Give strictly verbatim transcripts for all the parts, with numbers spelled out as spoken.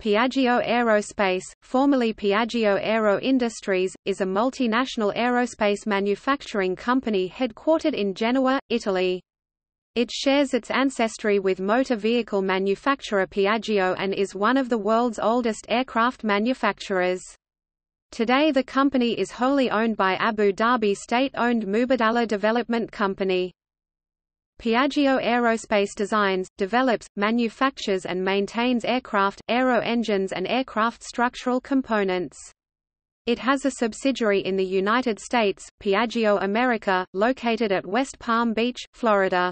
Piaggio Aerospace, formerly Piaggio Aero Industries, is a multinational aerospace manufacturing company headquartered in Genoa, Italy. It shares its ancestry with motor vehicle manufacturer Piaggio and is one of the world's oldest aircraft manufacturers. Today the company is wholly owned by Abu Dhabi state-owned Mubadala Development Company. Piaggio Aerospace designs, develops, manufactures and maintains aircraft, aero engines and aircraft structural components. It has a subsidiary in the United States, Piaggio America, located at West Palm Beach, Florida.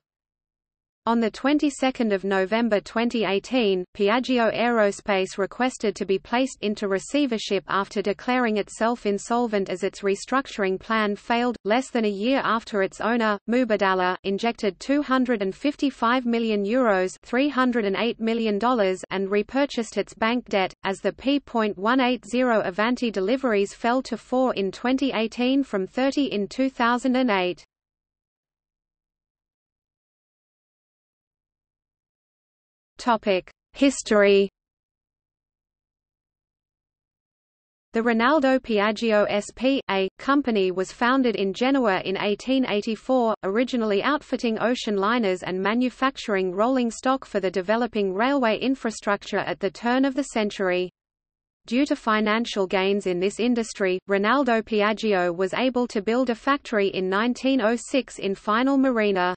On the twenty-second of November twenty eighteen, Piaggio Aerospace requested to be placed into receivership after declaring itself insolvent as its restructuring plan failed, less than a year after its owner, Mubadala, injected two hundred fifty-five million euros (three hundred eight million dollars) and repurchased its bank debt, as the P one eighty Avanti deliveries fell to four in twenty eighteen from thirty in two thousand eight. History. The Rinaldo Piaggio S P A company was founded in Genoa in eighteen eighty-four, originally outfitting ocean liners and manufacturing rolling stock for the developing railway infrastructure at the turn of the century. Due to financial gains in this industry, Rinaldo Piaggio was able to build a factory in nineteen oh six in Final Marina.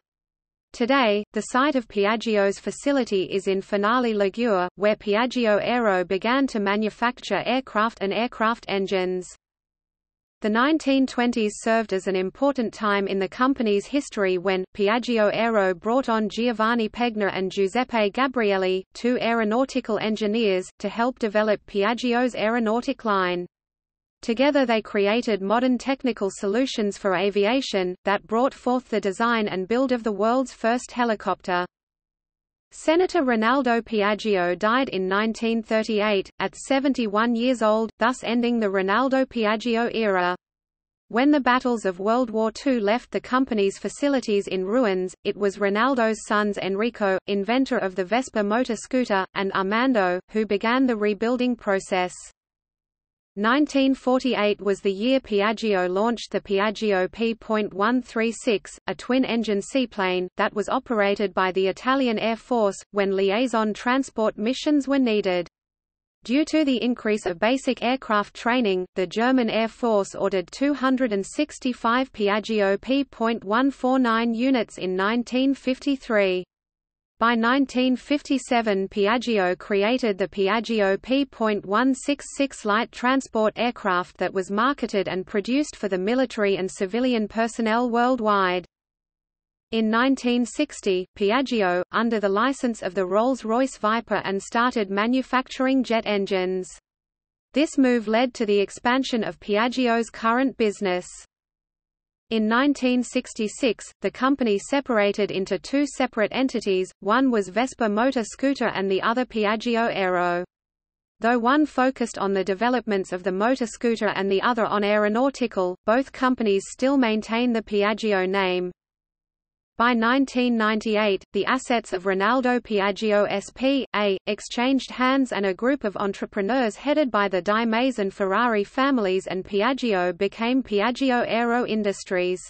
Today, the site of Piaggio's facility is in Finale Ligure, where Piaggio Aero began to manufacture aircraft and aircraft engines. The nineteen twenties served as an important time in the company's history when Piaggio Aero brought on Giovanni Pegna and Giuseppe Gabrielli, two aeronautical engineers, to help develop Piaggio's aeronautic line. Together they created modern technical solutions for aviation, that brought forth the design and build of the world's first helicopter. Senator Rinaldo Piaggio died in nineteen thirty-eight, at seventy-one years old, thus ending the Rinaldo Piaggio era. When the battles of World War Two left the company's facilities in ruins, it was Rinaldo's sons Enrico, inventor of the Vespa motor scooter, and Armando, who began the rebuilding process. nineteen forty-eight was the year Piaggio launched the Piaggio P one thirty-six, a twin-engine seaplane, that was operated by the Italian Air Force, when liaison transport missions were needed. Due to the increase of basic aircraft training, the German Air Force ordered two hundred sixty-five Piaggio P one forty-nine units in nineteen fifty-three. By nineteen fifty-seven Piaggio created the Piaggio P one sixty-six light transport aircraft that was marketed and produced for the military and civilian personnel worldwide. In nineteen sixty, Piaggio, under the license of the Rolls-Royce Viper and started manufacturing jet engines. This move led to the expansion of Piaggio's current business. In nineteen sixty-six, the company separated into two separate entities, one was Vespa Motor Scooter and the other Piaggio Aero. Though one focused on the developments of the motor scooter and the other on aeronautical, both companies still maintain the Piaggio name. By nineteen ninety-eight, the assets of Rinaldo Piaggio S P A exchanged hands and a group of entrepreneurs headed by the Di Mase and Ferrari families and Piaggio became Piaggio Aero Industries.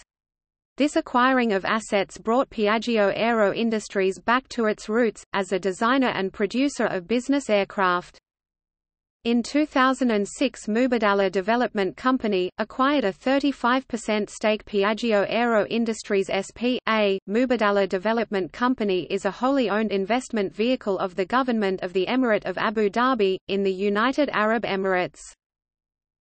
This acquiring of assets brought Piaggio Aero Industries back to its roots, as a designer and producer of business aircraft. In two thousand six, Mubadala Development Company acquired a thirty-five percent stake Piaggio Aero Industries S P A. Mubadala Development Company is a wholly owned investment vehicle of the government of the Emirate of Abu Dhabi in the United Arab Emirates.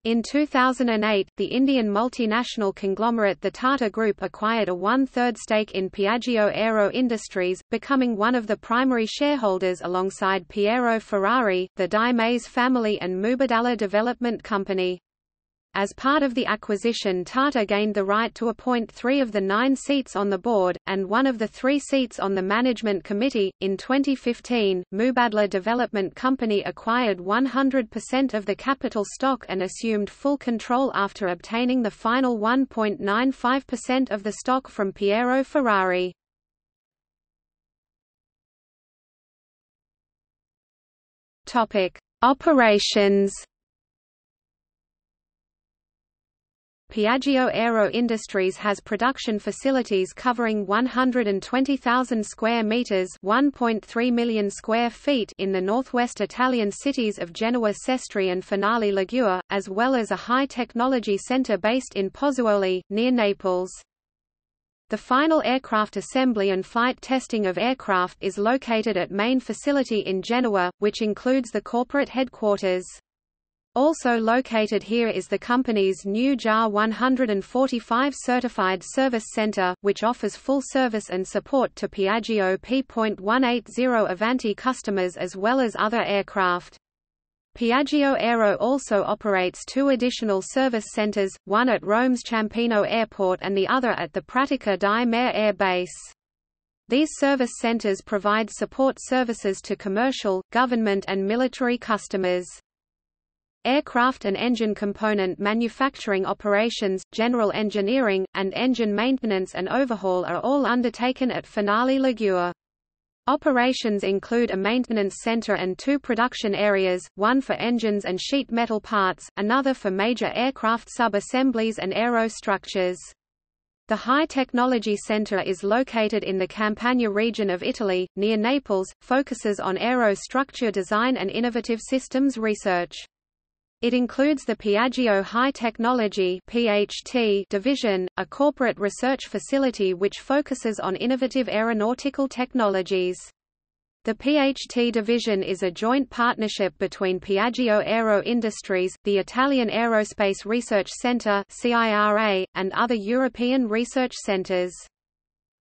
In two thousand eight, the Indian multinational conglomerate the Tata Group acquired a one-third stake in Piaggio Aero Industries, becoming one of the primary shareholders alongside Piero Ferrari, the Di Mase family and Mubadala Development Company. As part of the acquisition, Tata gained the right to appoint three of the nine seats on the board, and one of the three seats on the management committee. In twenty fifteen, Mubadala Development Company acquired one hundred percent of the capital stock and assumed full control after obtaining the final one point nine five percent of the stock from Piero Ferrari. Operations. Piaggio Aero Industries has production facilities covering one hundred twenty thousand square meters, one point three million square feet in the northwest Italian cities of Genoa, Sestri and Finale Ligure, as well as a high technology center based in Pozzuoli near Naples. The final aircraft assembly and flight testing of aircraft is located at main facility in Genoa, which includes the corporate headquarters. Also located here is the company's new J A R one forty-five certified service center, which offers full service and support to Piaggio P one eighty Avanti customers as well as other aircraft. Piaggio Aero also operates two additional service centers, one at Rome's Ciampino Airport and the other at the Pratica di Mare Air Base. These service centers provide support services to commercial, government and military customers. Aircraft and engine component manufacturing operations, general engineering, and engine maintenance and overhaul are all undertaken at Finale Ligure. Operations include a maintenance center and two production areas, one for engines and sheet metal parts, another for major aircraft sub-assemblies and aerostructures. The High Technology Center is located in the Campania region of Italy, near Naples, focuses on aerostructure design and innovative systems research. It includes the Piaggio High Technology (P H T) division, a corporate research facility which focuses on innovative aeronautical technologies. The P H T division is a joint partnership between Piaggio Aero Industries, the Italian Aerospace Research Centre (C I R A), and other European research centres.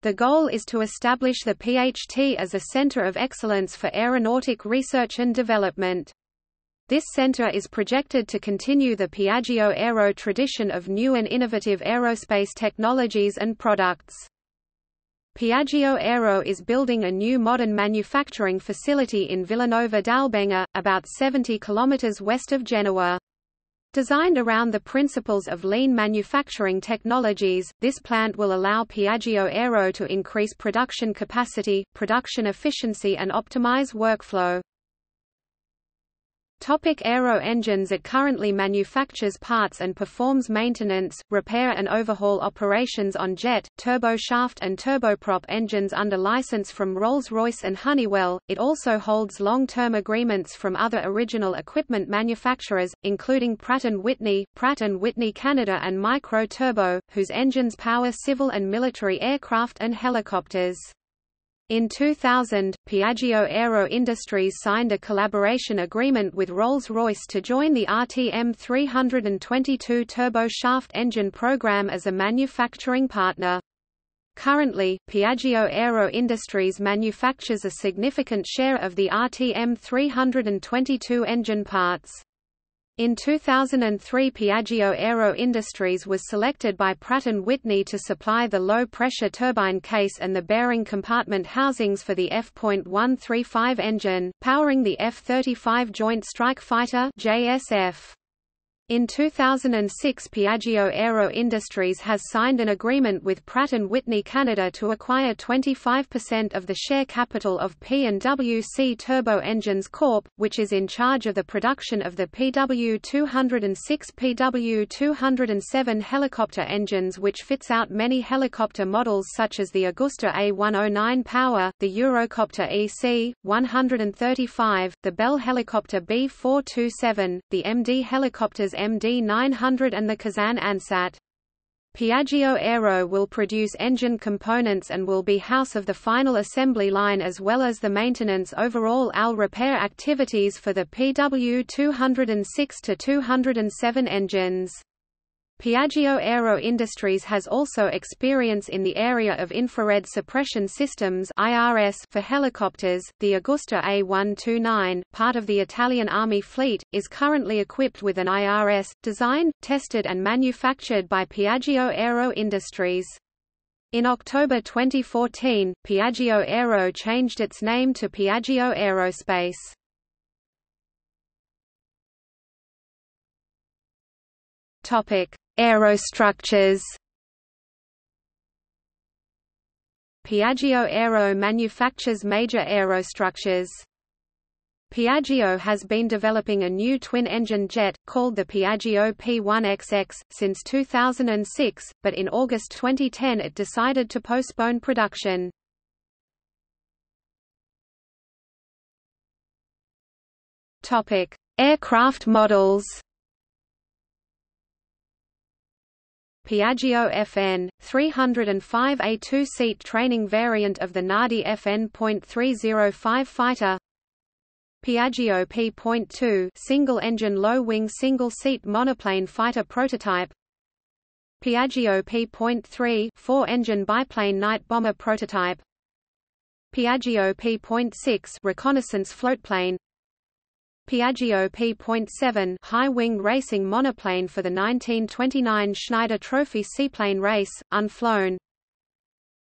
The goal is to establish the P H T as a centre of excellence for aeronautic research and development. This center is projected to continue the Piaggio Aero tradition of new and innovative aerospace technologies and products. Piaggio Aero is building a new modern manufacturing facility in Villanova d'Albenga, about seventy kilometers west of Genoa. Designed around the principles of lean manufacturing technologies, this plant will allow Piaggio Aero to increase production capacity, production efficiency and optimize workflow. Topic: Aero engines. It currently manufactures parts and performs maintenance, repair and overhaul operations on jet, turboshaft and turboprop engines under license from Rolls-Royce and Honeywell. It also holds long-term agreements from other original equipment manufacturers, including Pratt and Whitney, Pratt and Whitney Canada and Microturbo, whose engines power civil and military aircraft and helicopters. In two thousand, Piaggio Aero Industries signed a collaboration agreement with Rolls-Royce to join the R T M three twenty-two turboshaft engine program as a manufacturing partner. Currently, Piaggio Aero Industries manufactures a significant share of the R T M three twenty-two engine parts. In two thousand three, Piaggio Aero Industries was selected by Pratt and Whitney to supply the low-pressure turbine case and the bearing compartment housings for the F one thirty-five engine, powering the F thirty-five Joint Strike Fighter (J S F). In two thousand six, Piaggio Aero Industries has signed an agreement with Pratt and Whitney Canada to acquire twenty-five percent of the share capital of P and W C Turbo Engines Corporation, which is in charge of the production of the P W two oh six P W two oh seven helicopter engines, which fits out many helicopter models such as the Augusta A one oh nine Power, the Eurocopter E C one thirty-five, the Bell helicopter B four twenty-seven, the M D helicopters M D nine hundred and the Kazan Ansat. Piaggio Aero will produce engine components and will be house of the final assembly line as well as the maintenance overall A L repair activities for the P W two oh six to two oh seven engines. Piaggio Aero Industries has also experience in the area of infrared suppression systems I R S for helicopters. The Augusta A one twenty-nine, part of the Italian Army fleet, is currently equipped with an I R S, designed, tested and manufactured by Piaggio Aero Industries. In October twenty fourteen, Piaggio Aero changed its name to Piaggio Aerospace. Topic: Aerostructures. Piaggio Aero manufactures major aerostructures. Piaggio has been developing a new twin-engine jet, called the Piaggio P one X X, since two thousand six, but in August twenty ten it decided to postpone production. Aircraft models. Piaggio F N, three hundred five, a two-seat training variant of the Nardi F N three oh five fighter. Piaggio P two, single-engine low-wing single-seat monoplane fighter prototype. Piaggio P three, four-engine biplane night bomber prototype. Piaggio P six, reconnaissance floatplane. Piaggio P seven, high-wing racing monoplane for the nineteen twenty-nine Schneider Trophy seaplane race, unflown.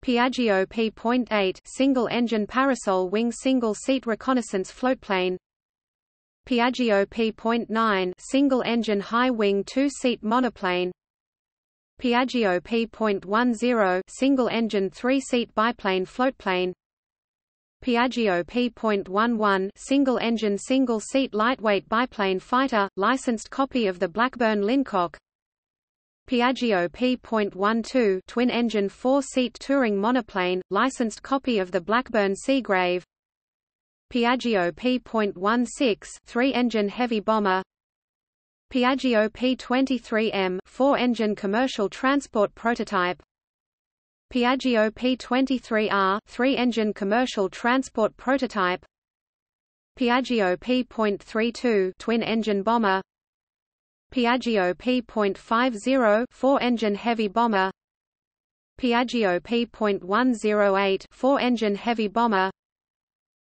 Piaggio P eight, single-engine parasol-wing single-seat reconnaissance floatplane. Piaggio P nine, single-engine high-wing two-seat monoplane. Piaggio P ten, single-engine three-seat biplane floatplane. Piaggio P eleven, single-engine single-seat lightweight biplane fighter, licensed copy of the Blackburn Lincock. Piaggio P twelve, twin-engine four-seat touring monoplane, licensed copy of the Blackburn Seagrave. Piaggio P sixteen, three-engine heavy bomber. Piaggio P twenty-three M, four-engine commercial transport prototype. Piaggio P twenty-three R, three-engine commercial transport prototype. Piaggio P thirty-two, twin-engine bomber. Piaggio P fifty, four-engine heavy bomber. Piaggio P one oh eight, four-engine heavy bomber.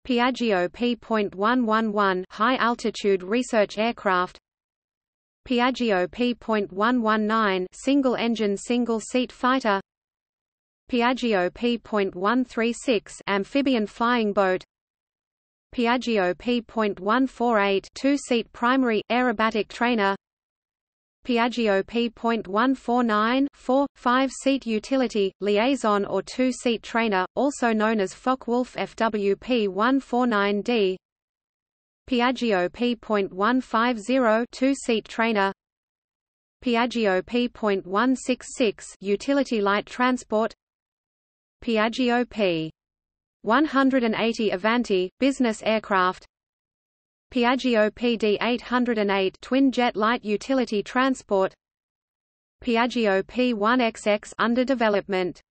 Piaggio P one eleven, high-altitude research aircraft. Piaggio P one nineteen, single-engine single-seat fighter. Piaggio P one thirty-six, amphibian flying boat. Piaggio P one forty-eight, two-seat primary aerobatic trainer. Piaggio P one forty-nine, four, five-seat utility, liaison or two-seat trainer, also known as Focke-Wulf F W P one forty-nine D. Piaggio P one fifty, two-seat trainer. Piaggio P one sixty-six, utility light transport. Piaggio P one eighty Avanti, business aircraft. Piaggio P D eight oh eight, twin jet light utility transport. Piaggio P one X X, under development.